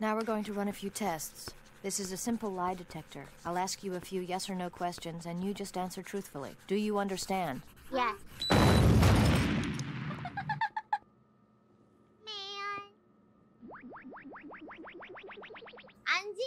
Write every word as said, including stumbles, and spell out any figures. Now we're going to run a few tests. This is a simple lie detector. I'll ask you a few yes or no questions, and you just answer truthfully. Do you understand? Yes.